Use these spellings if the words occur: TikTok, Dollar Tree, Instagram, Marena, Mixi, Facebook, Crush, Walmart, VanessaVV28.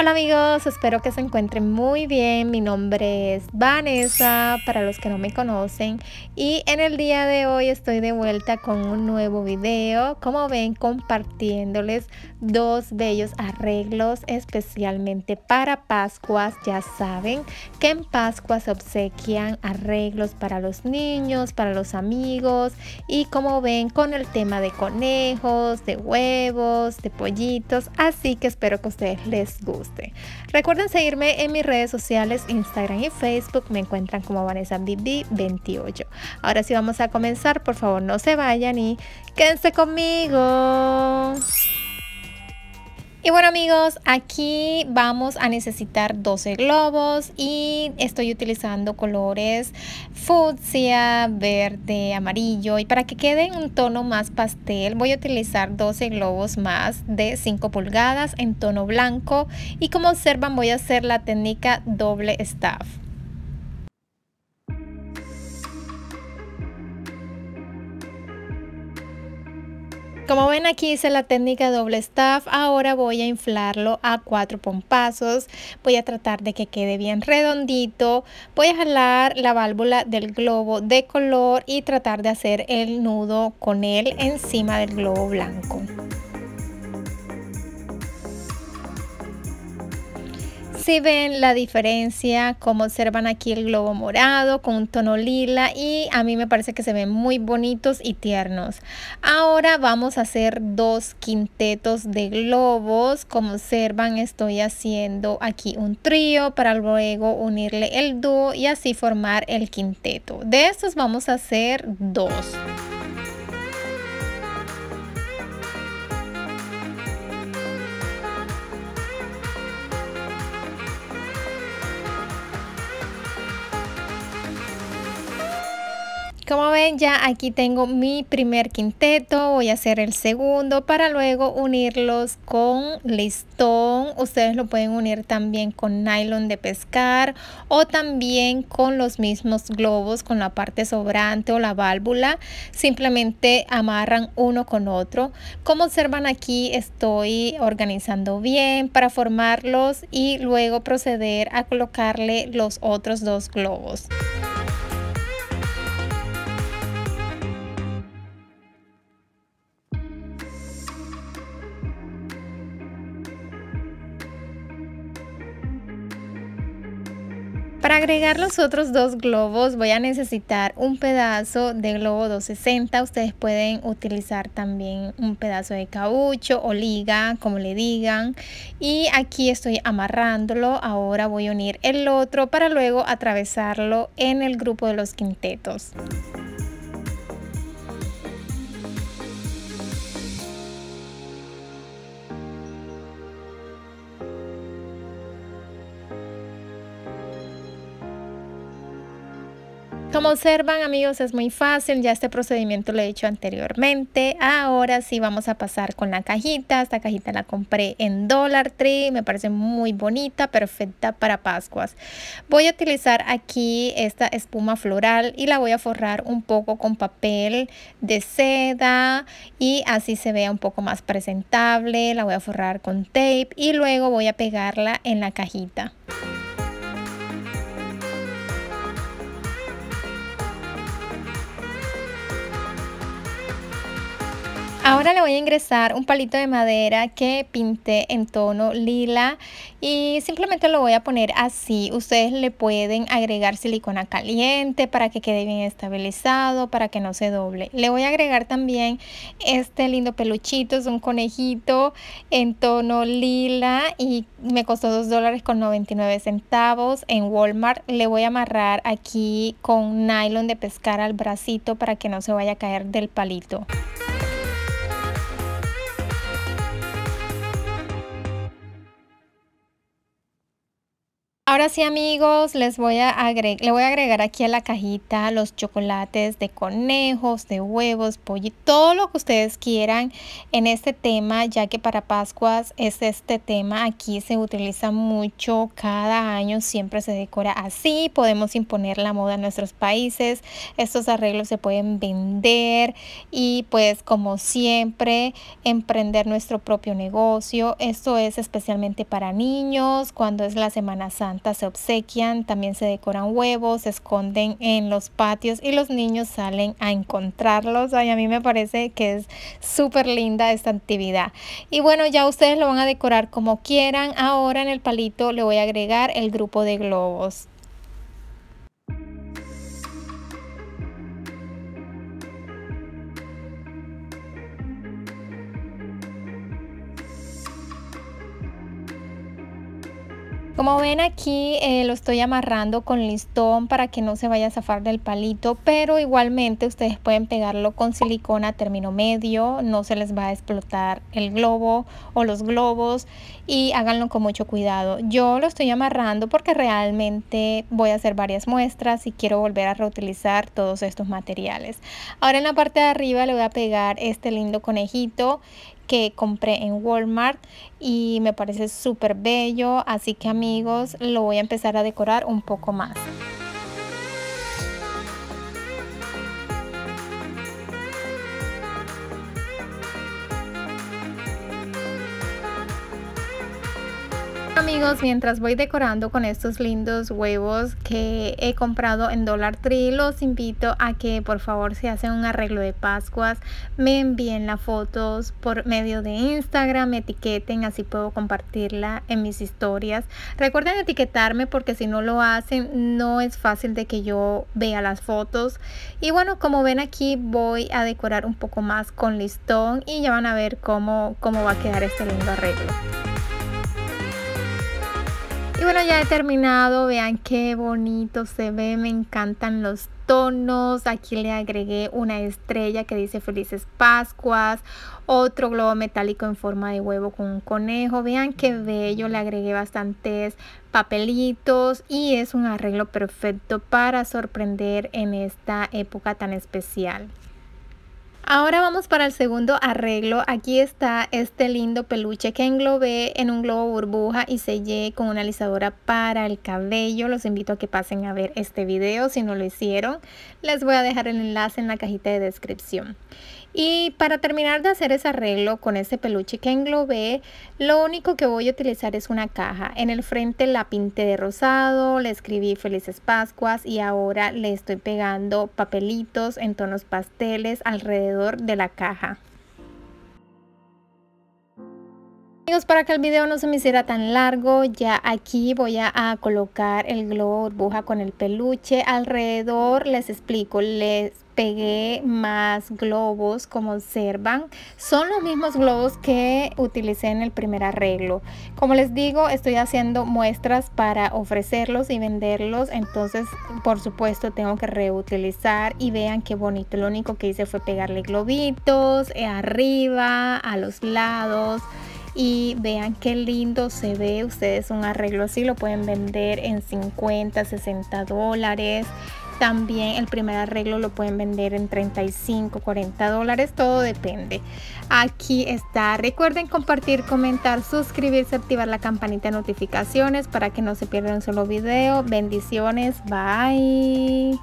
Hola amigos, espero que se encuentren muy bien. Mi nombre es Vanessa, para los que no me conocen, y en el día de hoy estoy de vuelta con un nuevo video, como ven, compartiéndoles dos bellos arreglos especialmente para Pascuas. Ya saben que en Pascuas se obsequian arreglos para los niños, para los amigos, y como ven, con el tema de conejos, de huevos, de pollitos, así que espero que a ustedes les guste. Recuerden seguirme en mis redes sociales, Instagram y Facebook. Me encuentran como Vanessa VV 28. Ahora sí vamos a comenzar. Por favor, no se vayan y quédense conmigo. Y bueno amigos, aquí vamos a necesitar 12 globos y estoy utilizando colores fucsia, verde, amarillo, y para que quede un tono más pastel voy a utilizar 12 globos más de 5 pulgadas en tono blanco, y como observan voy a hacer la técnica doble staff. Como ven, aquí hice la técnica doble staff. Ahora voy a inflarlo a 4 pompazos. Voy a tratar de que quede bien redondito. Voy a jalar la válvula del globo de color y tratar de hacer el nudo con él encima del globo blanco. Si ven la diferencia, como observan aquí el globo morado con un tono lila, y a mí me parece que se ven muy bonitos y tiernos. Ahora vamos a hacer 2 quintetos de globos. Como observan, estoy haciendo aquí un trío para luego unirle el dúo y así formar el quinteto. De estos vamos a hacer 2. Como ven, ya aquí tengo mi primer quinteto. Voy a hacer el segundo para luego unirlos con listón. Ustedes lo pueden unir también con nylon de pescar o también con los mismos globos, con la parte sobrante o la válvula. Simplemente amarran uno con otro. Como observan, aquí estoy organizando bien para formarlos y luego proceder a colocarle los otros 2 globos. Para agregar los otros 2 globos voy a necesitar un pedazo de globo 260. Ustedes pueden utilizar también un pedazo de caucho o liga, como le digan. Y aquí estoy amarrándolo. Ahora voy a unir el otro para luego atravesarlo en el grupo de los quintetos. Como observan amigos, es muy fácil, ya este procedimiento lo he hecho anteriormente. Ahora sí vamos a pasar con la cajita. Esta cajita la compré en Dollar Tree, me parece muy bonita, perfecta para Pascuas. Voy a utilizar aquí esta espuma floral y la voy a forrar un poco con papel de seda y así se vea un poco más presentable. La voy a forrar con tape y luego voy a pegarla en la cajita. Ahora le voy a ingresar un palito de madera que pinté en tono lila y simplemente lo voy a poner así. Ustedes le pueden agregar silicona caliente para que quede bien estabilizado, para que no se doble. Le voy a agregar también este lindo peluchito, es un conejito en tono lila y me costó $2.99 en Walmart. Le voy a amarrar aquí con nylon de pescar al bracito para que no se vaya a caer del palito. Ahora sí, amigos, le voy a agregar aquí a la cajita los chocolates de conejos, de huevos, pollo, todo lo que ustedes quieran en este tema, ya que para Pascuas es este tema. Aquí se utiliza mucho, cada año siempre se decora así. Podemos imponer la moda en nuestros países. Estos arreglos se pueden vender y pues como siempre emprender nuestro propio negocio. Esto es especialmente para niños, cuando es la Semana Santa. Se obsequian, también se decoran huevos, se esconden en los patios y los niños salen a encontrarlos. Ay, a mí me parece que es súper linda esta actividad. Y bueno, ya ustedes lo van a decorar como quieran. Ahora en el palito le voy a agregar el grupo de globos. Como ven aquí lo estoy amarrando con listón para que no se vaya a zafar del palito, pero igualmente ustedes pueden pegarlo con silicona término medio, no se les va a explotar el globo o los globos, y háganlo con mucho cuidado. Yo lo estoy amarrando porque realmente voy a hacer varias muestras y quiero volver a reutilizar todos estos materiales. Ahora en la parte de arriba le voy a pegar este lindo conejito que compré en Walmart y me parece súper bello, así que amigos, lo voy a empezar a decorar un poco más. Amigos, mientras voy decorando con estos lindos huevos que he comprado en Dollar Tree, los invito a que por favor, si hacen un arreglo de Pascuas, me envíen las fotos por medio de Instagram, me etiqueten, así puedo compartirla en mis historias. Recuerden etiquetarme porque si no lo hacen, no es fácil de que yo vea las fotos. Y bueno, como ven aquí, voy a decorar un poco más con listón y ya van a ver cómo va a quedar este lindo arreglo. Y bueno, ya he terminado, vean qué bonito se ve, me encantan los tonos. Aquí le agregué una estrella que dice Felices Pascuas, otro globo metálico en forma de huevo con un conejo, vean qué bello, le agregué bastantes papelitos y es un arreglo perfecto para sorprender en esta época tan especial. Ahora vamos para el segundo arreglo. Aquí está este lindo peluche que englobé en un globo burbuja y sellé con una alisadora para el cabello. Los invito a que pasen a ver este video si no lo hicieron. Les voy a dejar el enlace en la cajita de descripción. Y para terminar de hacer ese arreglo con este peluche que englobé, lo único que voy a utilizar es una caja. En el frente la pinté de rosado, le escribí Felices Pascuas y ahora le estoy pegando papelitos en tonos pasteles alrededor de la caja. Amigos, para que el video no se me hiciera tan largo, ya aquí voy a colocar el globo burbuja con el peluche alrededor. Les explico, les pegué más globos, como observan, son los mismos globos que utilicé en el primer arreglo. Como les digo, estoy haciendo muestras para ofrecerlos y venderlos, entonces por supuesto tengo que reutilizar. Y vean qué bonito, lo único que hice fue pegarle globitos arriba, a los lados. Y vean qué lindo se ve. Ustedes un arreglo así lo pueden vender en 50, 60 dólares. También el primer arreglo lo pueden vender en 35, 40 dólares, todo depende. Aquí está. Recuerden compartir, comentar, suscribirse, activar la campanita de notificaciones para que no se pierdan un solo video. Bendiciones, bye.